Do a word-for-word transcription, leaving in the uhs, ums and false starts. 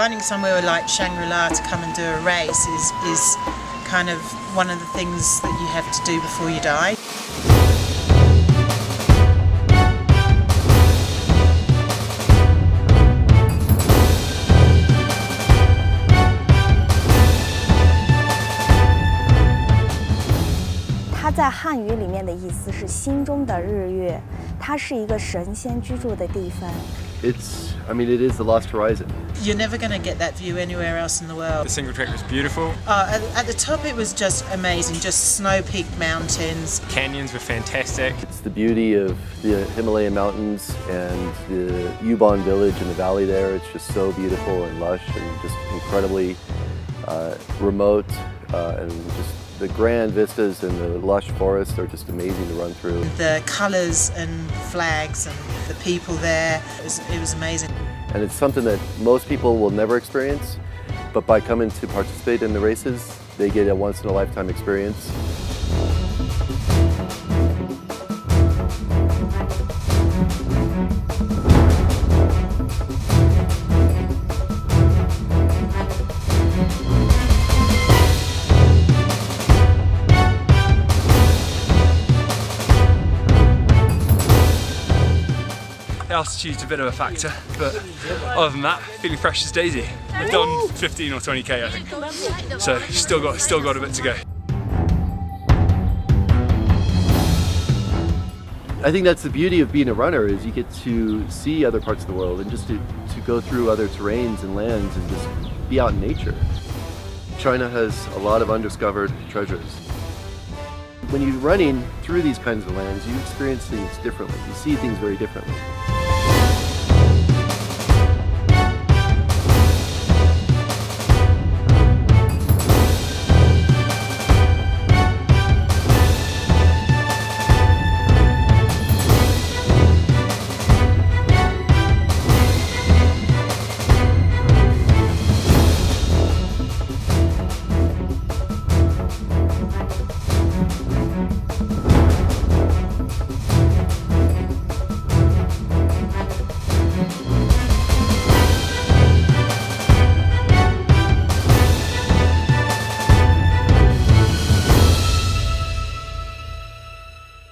finding somewhere like Shangri-La to come and do a race is, is kind of one of the things that you have to do before you die.它在汉语里面的意思是心中的日月，它是一个神仙居住的地方。It's, I mean, it is the Lost Horizon. You're never going to get that view anywhere else in the world. The single track was beautiful. Uh, at, at the top, it was just amazing, just snow-peaked mountains. Canyons were fantastic. It's the beauty of the Himalayan mountains and the Yubon village in the valley there. It's just so beautiful and lush and just incredibly uh, remote uh, and just. The grand vistas and the lush forests are just amazing to run through. The colours and flags and the people there, it was, it was amazing. And it's something that most people will never experience, but by coming to participate in the races, they get a once-in-a-lifetime experience. Altitude's a bit of a factor, but other than that, feeling fresh as daisy. I've done fifteen or twenty K, I think, so still got still got a bit to go. I think that's the beauty of being a runner, is you get to see other parts of the world and just to, to go through other terrains and lands and just be out in nature. China has a lot of undiscovered treasures. When you're running through these kinds of lands, you experience things differently. You see things very differently.